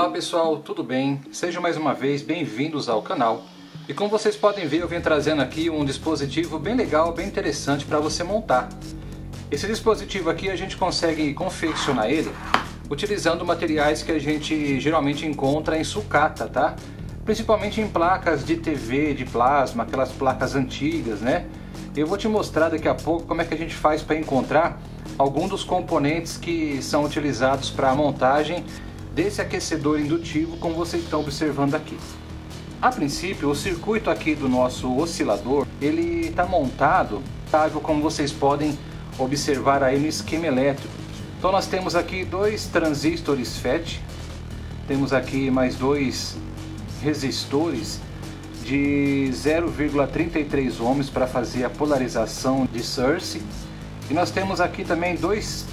Olá pessoal, tudo bem? Sejam mais uma vez bem-vindos ao canal. E como vocês podem ver, eu venho trazendo aqui um dispositivo bem legal, bem interessante para você montar. Esse dispositivo aqui a gente consegue confeccionar ele utilizando materiais que a gente geralmente encontra em sucata, tá? Principalmente em placas de TV, de plasma, aquelas placas antigas, né? Eu vou te mostrar daqui a pouco como é que a gente faz para encontrar algum dos componentes que são utilizados para a montagem desse aquecedor indutivo, como vocês estão observando aqui. A princípio, o circuito aqui do nosso oscilador, ele está montado, como vocês podem observar aí no esquema elétrico. Então nós temos aqui dois transistores FET, temos aqui mais dois resistores de 0,33 ohms para fazer a polarização de Searcy, e nós temos aqui também dois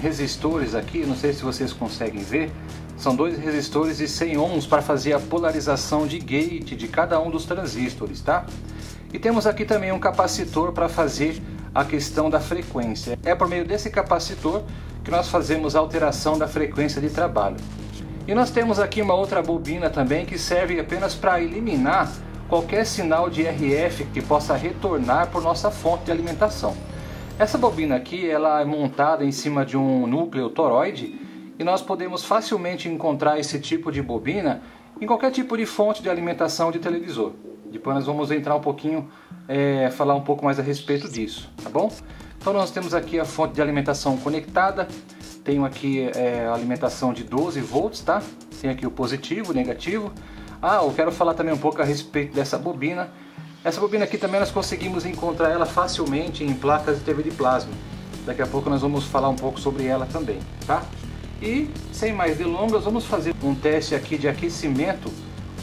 resistores aqui, não sei se vocês conseguem ver, são dois resistores de 100 ohms para fazer a polarização de gate de cada um dos transistores, tá? E temos aqui também um capacitor para fazer a questão da frequência. É por meio desse capacitor que nós fazemos a alteração da frequência de trabalho. E nós temos aqui uma outra bobina também que serve apenas para eliminar qualquer sinal de RF que possa retornar por nossa fonte de alimentação. Essa bobina aqui, ela é montada em cima de um núcleo toroide e nós podemos facilmente encontrar esse tipo de bobina em qualquer tipo de fonte de alimentação de televisor. Depois nós vamos entrar um pouquinho, falar um pouco mais a respeito disso, tá bom? Então nós temos aqui a fonte de alimentação conectada. Tenho aqui a alimentação de 12 volts, tá? Tem aqui o positivo, o negativo. Ah, eu quero falar também um pouco a respeito dessa bobina. Essa bobina aqui também nós conseguimos encontrar ela facilmente em placas de TV de plasma. Daqui a pouco nós vamos falar um pouco sobre ela também, tá? E, sem mais delongas, vamos fazer um teste aqui de aquecimento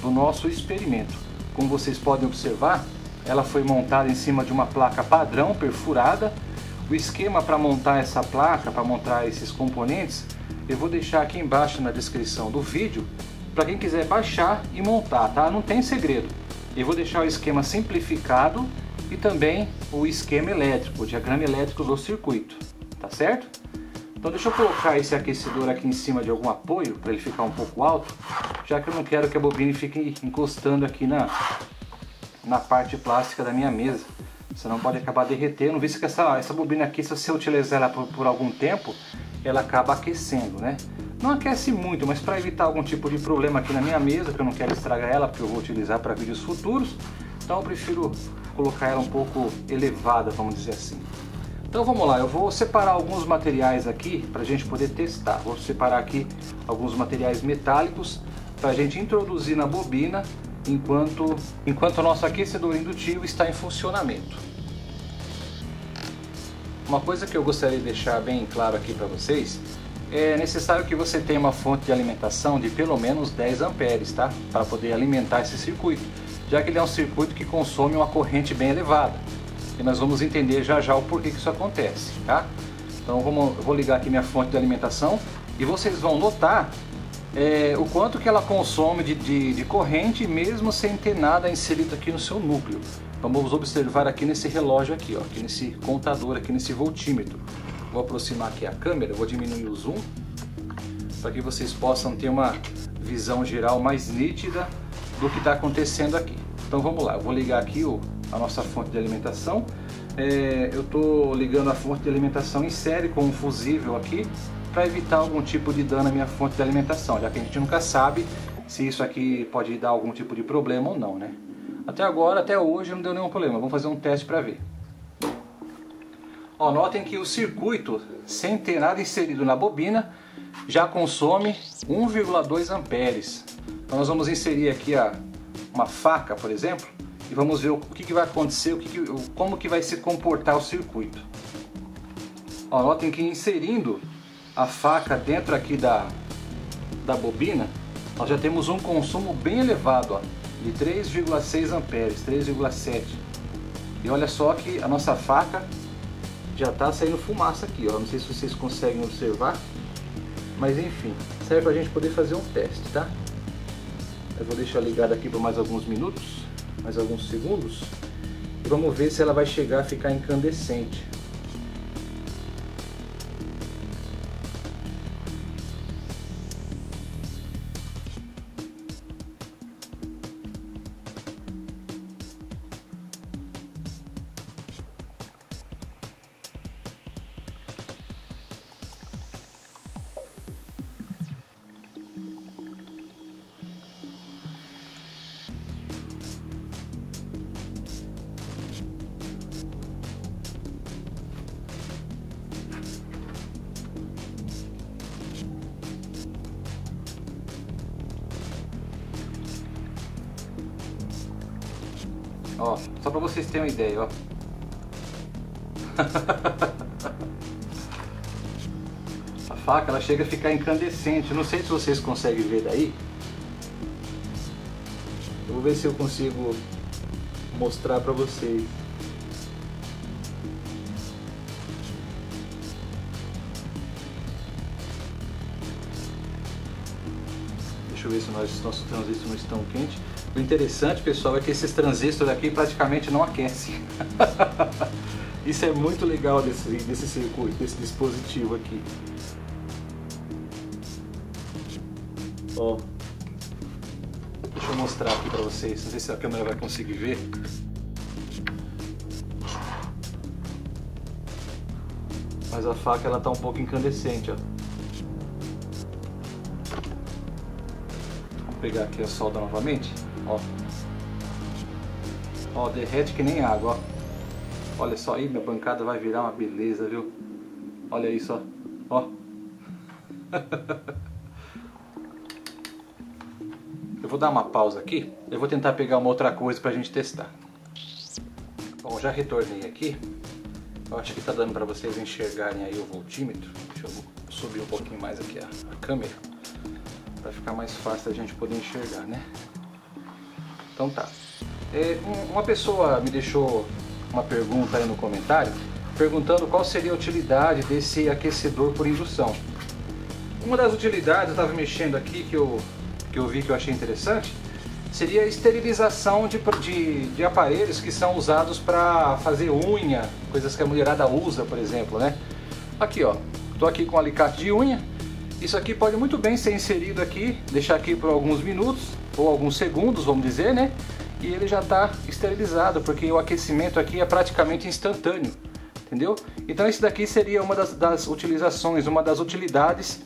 do nosso experimento. Como vocês podem observar, ela foi montada em cima de uma placa padrão perfurada. O esquema para montar essa placa, para montar esses componentes, eu vou deixar aqui embaixo na descrição do vídeo para quem quiser baixar e montar, tá? Não tem segredo. Eu vou deixar o esquema simplificado e também o esquema elétrico, o diagrama elétrico do circuito, tá certo? Então deixa eu colocar esse aquecedor aqui em cima de algum apoio para ele ficar um pouco alto, já que eu não quero que a bobina fique encostando aqui na parte plástica da minha mesa. Você não pode acabar derretendo, visto que essa bobina aqui, se você utilizar ela por algum tempo, ela acaba aquecendo, né? Não aquece muito, mas para evitar algum tipo de problema aqui na minha mesa, que eu não quero estragar ela, porque eu vou utilizar para vídeos futuros, então eu prefiro colocar ela um pouco elevada, vamos dizer assim. Então vamos lá, eu vou separar alguns materiais aqui para a gente poder testar. Vou separar aqui alguns materiais metálicos para a gente introduzir na bobina enquanto o nosso aquecedor indutivo está em funcionamento. Uma coisa que eu gostaria de deixar bem claro aqui para vocês, é necessário que você tenha uma fonte de alimentação de pelo menos 10 amperes, tá? Para poder alimentar esse circuito, já que ele é um circuito que consome uma corrente bem elevada. E nós vamos entender já já o porquê que isso acontece, tá? Então eu vou ligar aqui minha fonte de alimentação e vocês vão notar o quanto que ela consome de corrente, mesmo sem ter nada inserido aqui no seu núcleo. Então vamos observar aqui nesse relógio aqui, ó, aqui nesse contador, aqui nesse voltímetro. Vou aproximar aqui a câmera, vou diminuir o zoom, para que vocês possam ter uma visão geral mais nítida do que está acontecendo aqui. Então vamos lá, eu vou ligar aqui a nossa fonte de alimentação. Eu estou ligando a fonte de alimentação em série com um fusível aqui, para evitar algum tipo de dano à minha fonte de alimentação, já que a gente nunca sabe se isso aqui pode dar algum tipo de problema ou não, né? Até agora, até hoje não deu nenhum problema, vamos fazer um teste para ver. Ó, notem que o circuito, sem ter nada inserido na bobina, já consome 1,2 amperes. Então nós vamos inserir aqui uma faca, por exemplo, e vamos ver o que vai acontecer, como que vai se comportar o circuito. Ó, notem que inserindo a faca dentro aqui da bobina, nós já temos um consumo bem elevado, ó, de 3,6 amperes, 3,7. E olha só que a nossa faca já está saindo fumaça aqui, ó. Não sei se vocês conseguem observar, mas enfim, serve para a gente poder fazer um teste, tá? Eu vou deixar ligada aqui por mais alguns minutos, mais alguns segundos, e vamos ver se ela vai chegar a ficar incandescente. Ó, só pra vocês terem uma ideia, ó. A faca, ela chega a ficar incandescente. Não sei se vocês conseguem ver daí. Eu vou ver se eu consigo mostrar pra vocês. Deixa eu ver se nossos transistores não estão quentes. O interessante, pessoal, é que esses transistores aqui praticamente não aquecem. Isso é muito legal desse circuito, desse dispositivo aqui. Ó, deixa eu mostrar aqui para vocês, não sei se a câmera vai conseguir ver. Mas a faca, ela tá um pouco incandescente, ó. Vou pegar aqui a solda novamente, ó. Ó, derrete que nem água, ó. Olha só, aí minha bancada vai virar uma beleza, viu? Olha isso, ó. Ó. Eu vou dar uma pausa aqui. Eu vou tentar pegar uma outra coisa pra gente testar. Bom, já retornei aqui. Eu acho que tá dando pra vocês enxergarem aí o voltímetro. Deixa eu subir um pouquinho mais aqui a câmera. Pra ficar mais fácil a gente poder enxergar, né? Então tá. Uma pessoa me deixou uma pergunta aí no comentário, perguntando qual seria a utilidade desse aquecedor por indução. Uma das utilidades, eu estava mexendo aqui, que eu vi que eu achei interessante, seria a esterilização de aparelhos que são usados para fazer unha, coisas que a mulherada usa, por exemplo, né? Aqui, ó, estou aqui com um alicate de unha, isso aqui pode muito bem ser inserido aqui, deixar aqui por alguns minutos, ou alguns segundos, vamos dizer, né? E ele já está esterilizado, porque o aquecimento aqui é praticamente instantâneo, entendeu? Então esse daqui seria uma das utilizações, uma das utilidades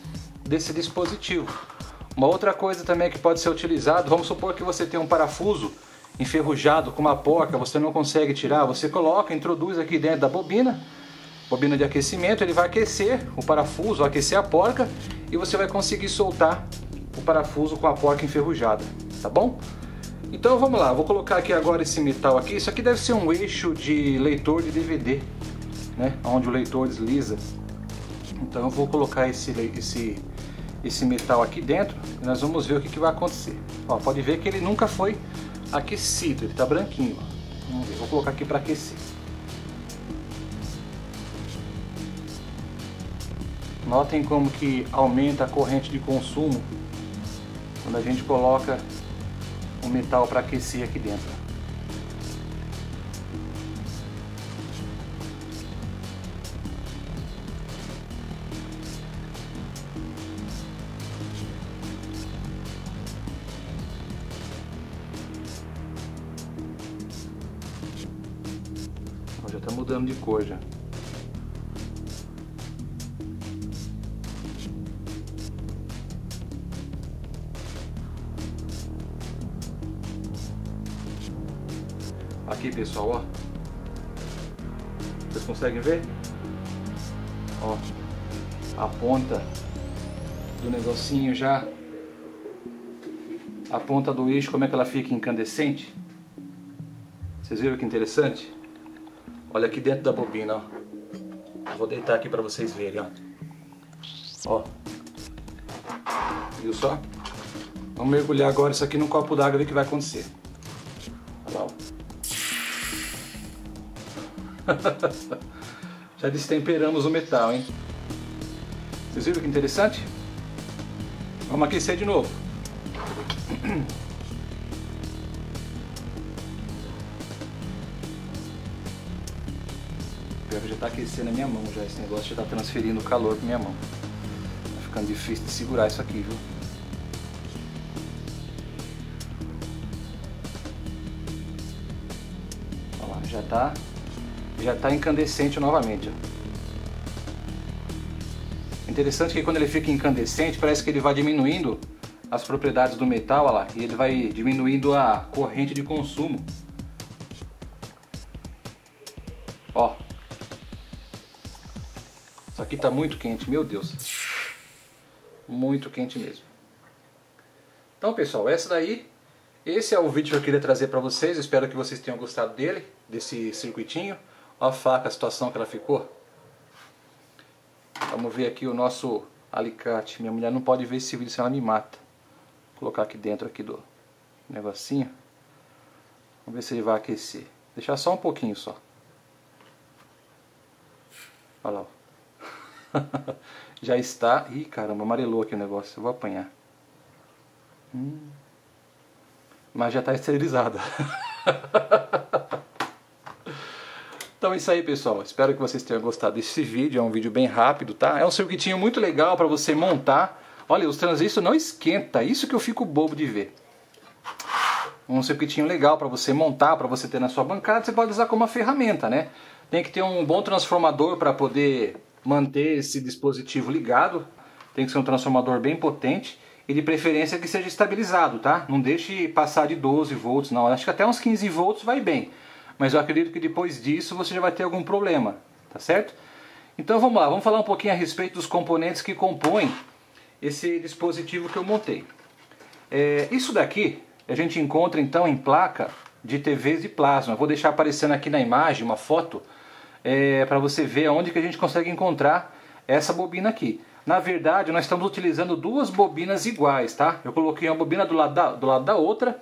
desse dispositivo. Uma outra coisa também que pode ser utilizado, vamos supor que você tem um parafuso enferrujado com uma porca, você não consegue tirar, você coloca, introduz aqui dentro da bobina de aquecimento, ele vai aquecer o parafuso, aquecer a porca, e você vai conseguir soltar o parafuso com a porca enferrujada, tá bom? Então vamos lá, vou colocar aqui agora esse metal aqui, isso aqui deve ser um eixo de leitor de DVD, né, onde o leitor desliza. Então eu vou colocar esse metal aqui dentro e nós vamos ver o que vai acontecer. Ó, pode ver que ele nunca foi aquecido, ele tá branquinho, ó. Vamos ver, vou colocar aqui para aquecer. Notem como que aumenta a corrente de consumo quando a gente coloca o metal para aquecer aqui dentro. Já está mudando de cor já. Aqui, pessoal, ó, vocês conseguem ver? Ó, a ponta do negocinho já, a ponta do eixo, como é que ela fica incandescente? Vocês viram que interessante? Olha aqui dentro da bobina, ó. Eu vou deitar aqui para vocês verem, ó. Ó, viu só? Vamos mergulhar agora isso aqui num copo d'água e ver o que vai acontecer. Olha lá, ó. Já destemperamos o metal, hein? Vocês viram que interessante? Vamos aquecer de novo. Já está aquecendo a minha mão, já. Esse negócio já está transferindo o calor para minha mão. Tá ficando difícil de segurar isso aqui, viu? Olha lá, já está incandescente novamente, ó. Interessante que quando ele fica incandescente, parece que ele vai diminuindo as propriedades do metal, olha lá, e ele vai diminuindo a corrente de consumo. Ó, isso aqui está muito quente, meu Deus, muito quente mesmo. Então, pessoal, essa daí Esse é o vídeo que eu queria trazer para vocês, espero que vocês tenham gostado dele, desse circuitinho. Olha a faca, a situação que ela ficou. Vamos ver aqui o nosso alicate. Minha mulher não pode ver esse vídeo, senão ela me mata. Vou colocar aqui dentro aqui do negocinho. Vamos ver se ele vai aquecer. Deixar só um pouquinho só. Olha lá. Já está... Ih, caramba, amarelou aqui o negócio. Eu vou apanhar. Mas já está esterilizada. Então é isso aí, pessoal. Espero que vocês tenham gostado desse vídeo. É um vídeo bem rápido, tá? É um circuitinho muito legal para você montar. Olha, os transistores não esquentam. Isso que eu fico bobo de ver. Um circuitinho legal para você montar, para você ter na sua bancada. Você pode usar como uma ferramenta, né? Tem que ter um bom transformador para poder manter esse dispositivo ligado. Tem que ser um transformador bem potente. E de preferência que seja estabilizado, tá? Não deixe passar de 12 volts, não. Acho que até uns 15 volts vai bem. Mas eu acredito que depois disso você já vai ter algum problema, tá certo? Então vamos lá, vamos falar um pouquinho a respeito dos componentes que compõem esse dispositivo que eu montei. Isso daqui a gente encontra então em placa de TVs de plasma. Eu vou deixar aparecendo aqui na imagem uma foto para você ver onde que a gente consegue encontrar essa bobina aqui. Na verdade, nós estamos utilizando duas bobinas iguais, tá? Eu coloquei uma bobina do lado da outra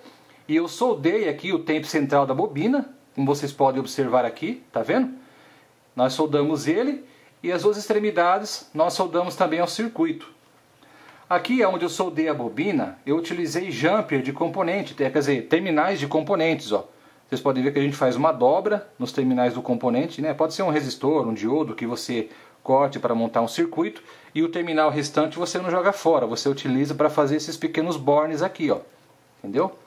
e eu soldei aqui o tempo central da bobina, como vocês podem observar aqui, tá vendo? Nós soldamos ele e as duas extremidades nós soldamos também ao circuito. Aqui onde eu soldei a bobina, eu utilizei jumper de componente, quer dizer, terminais de componentes, ó. Vocês podem ver que a gente faz uma dobra nos terminais do componente, né? Pode ser um resistor, um diodo que você corte para montar um circuito, e o terminal restante você não joga fora, você utiliza para fazer esses pequenos bornes aqui, ó, entendeu?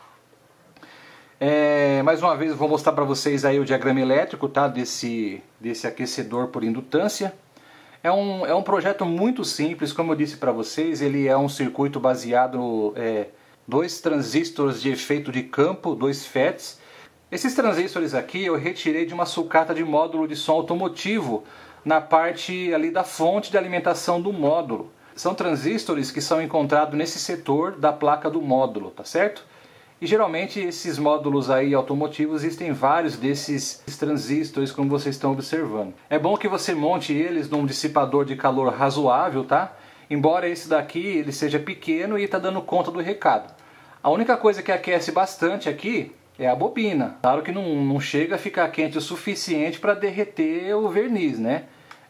Mais uma vez vou mostrar para vocês aí o diagrama elétrico, tá, desse aquecedor por indutância. É um projeto muito simples, como eu disse para vocês, ele é um circuito baseado dois transistores de efeito de campo, dois FETs. Esses transistores aqui eu retirei de uma sucata de módulo de som automotivo, na parte ali da fonte de alimentação do módulo. São transistores que são encontrados nesse setor da placa do módulo, tá certo? E geralmente esses módulos aí automotivos existem vários desses transistores, como vocês estão observando. É bom que você monte eles num dissipador de calor razoável, tá? Embora esse daqui ele seja pequeno e tá dando conta do recado. A única coisa que aquece bastante aqui é a bobina. Claro que não chega a ficar quente o suficiente para derreter o verniz, né?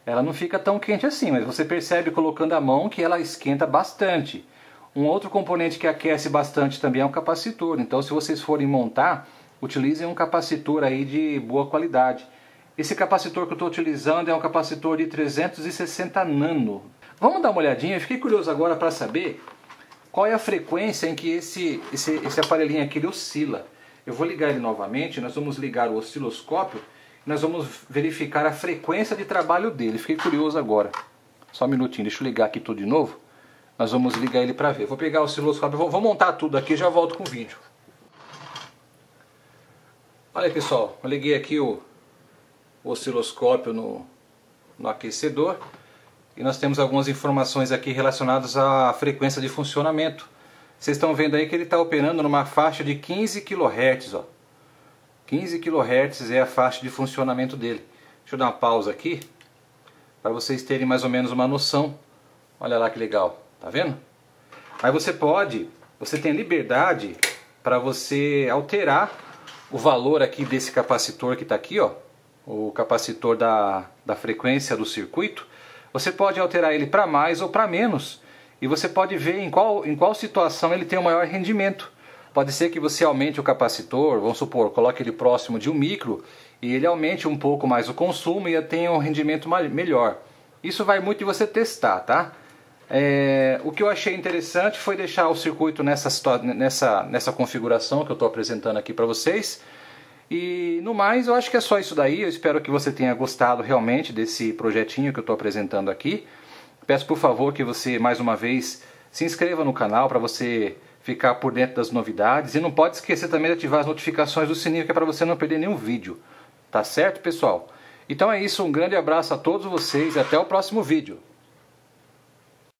Ela não fica tão quente assim, mas você percebe colocando a mão que ela esquenta bastante. Um outro componente que aquece bastante também é um capacitor. Então, se vocês forem montar, utilizem um capacitor aí de boa qualidade. Esse capacitor que eu estou utilizando é um capacitor de 360 nano. Vamos dar uma olhadinha. Eu fiquei curioso agora para saber qual é a frequência em que esse aparelhinho aqui ele oscila. Eu vou ligar ele novamente, nós vamos ligar o osciloscópio e nós vamos verificar a frequência de trabalho dele. Fiquei curioso agora. Só um minutinho, deixa eu ligar aqui tudo de novo. Nós vamos ligar ele para ver. Vou pegar o osciloscópio, vou montar tudo aqui e já volto com o vídeo. Olha aí, pessoal, eu liguei aqui o osciloscópio no aquecedor e nós temos algumas informações aqui relacionadas à frequência de funcionamento. Vocês estão vendo aí que ele está operando numa faixa de 15 kHz, ó. 15 kHz é a faixa de funcionamento dele. Deixa eu dar uma pausa aqui, para vocês terem mais ou menos uma noção. Olha lá que legal, tá vendo? Aí você tem liberdade para você alterar o valor aqui desse capacitor que está aqui, ó. O capacitor da frequência do circuito. Você pode alterar ele para mais ou para menos. E você pode ver em qual situação ele tem o maior rendimento. Pode ser que você aumente o capacitor, vamos supor, coloque ele próximo de 1 micro e ele aumente um pouco mais o consumo e tenha um rendimento melhor. Isso vai muito de você testar, tá? O que eu achei interessante foi deixar o circuito nessa configuração que eu estou apresentando aqui para vocês. E no mais, eu acho que é só isso daí. Eu espero que você tenha gostado realmente desse projetinho que eu estou apresentando aqui. Peço por favor que você, mais uma vez, se inscreva no canal para você ficar por dentro das novidades. E não pode esquecer também de ativar as notificações do sininho, que é para você não perder nenhum vídeo. Tá certo, pessoal? Então é isso, um grande abraço a todos vocês e até o próximo vídeo.